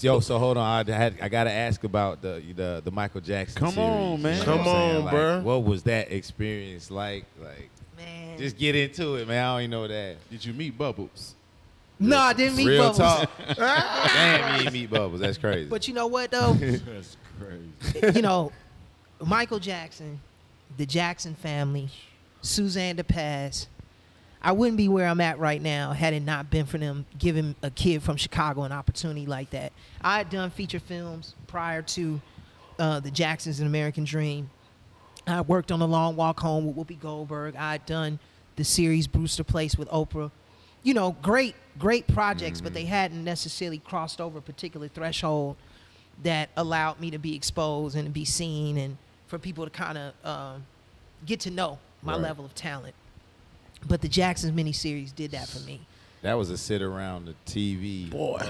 Yo, so hold on. I gotta ask about the Michael Jackson. Come series, on, man. You know Come on, like, bro. What was that experience like? Like, man, just get into it, man. I don't even know that. Did you meet Bubbles? No, I didn't meet Bubbles. Real talk. Damn, you didn't meet Bubbles. That's crazy. But you know what though? That's crazy. You know, Michael Jackson, the Jackson family, Suzanne DePaz. I wouldn't be where I'm at right now had it not been for them giving a kid from Chicago an opportunity like that. I had done feature films prior to The Jacksons and American Dream. I worked on The Long Walk Home with Whoopi Goldberg. I had done the series Brewster Place with Oprah. You know, great, great projects, but they hadn't necessarily crossed over a particular threshold that allowed me to be exposed and to be seen and for people to kind of get to know my level of talent. But the Jacksons miniseries did that for me. That was a sit around the TV. Boy,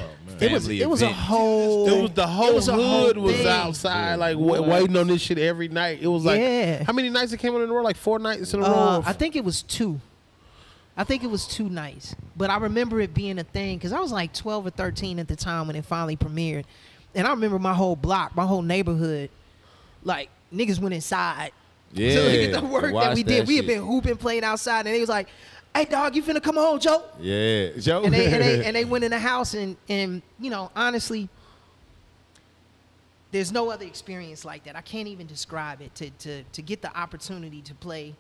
it was a whole. It was the whole hood was outside, like waiting on this shit every night. It was like how many nights it came on in a row? Like 4 nights in a row. I think it was 2. I think it was 2 nights. But I remember it being a thing because I was like 12 or 13 at the time when it finally premiered, and I remember my whole block, my whole neighborhood, like niggas went inside. Yeah, so look at the work that we did. We had been hooping, playing outside, and they was like, "Hey, dog, you finna come home, Joe?" Yeah, Joe. And they went in the house, and you know, honestly, there's no other experience like that. I can't even describe it. To get the opportunity to play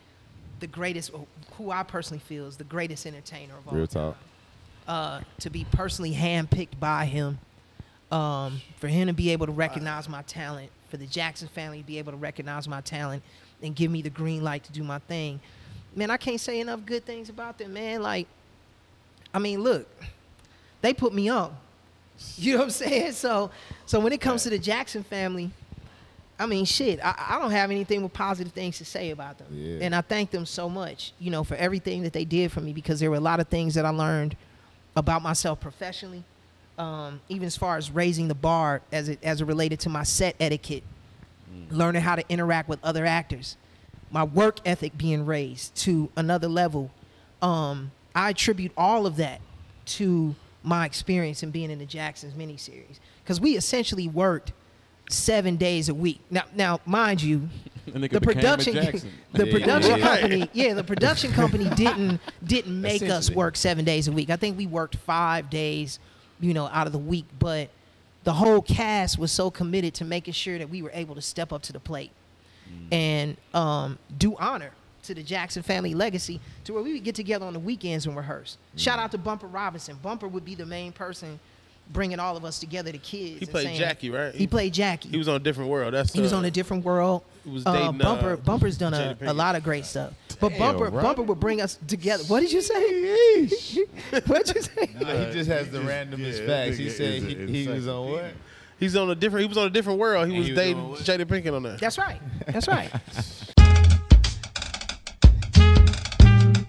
the greatest, who I personally feel is the greatest entertainer of all time. To be personally handpicked by him, for him to be able to recognize my talent, for the Jackson family to be able to recognize my talent. And give me the green light to do my thing. Man, I can't say enough good things about them, man. Like, I mean, look, they put me on. You know what I'm saying? So when it comes to the Jackson family, I mean, shit, I don't have anything but positive things to say about them. Yeah. And I thank them so much, you know, for everything that they did for me because there were a lot of things that I learned about myself professionally, even as far as raising the bar as it related to my set etiquette. Learning how to interact with other actors, my work ethic being raised to another level. I attribute all of that to my experience in being in the Jacksons miniseries because we essentially worked 7 days a week. Now mind you, the production company didn't make us work 7 days a week. I think we worked 5 days, you know, out of the week, but the whole cast was so committed to making sure that we were able to step up to the plate and do honor to the Jackson family legacy to where we would get together on the weekends and rehearse. Shout out to Bumper Robinson. Bumper would be the main person bringing all of us together, the kids. He played Jackie, right? He played Jackie. He was on A Different World. He was on A Different World. Was dating, Bumper's done a lot of great stuff. But Bumper would bring us together. What did you say? What'd you say? Nah, he just has the randomest facts. He said he was on what? He's on A Different World. He was dating Jada Pinkett on that. That's right. That's right.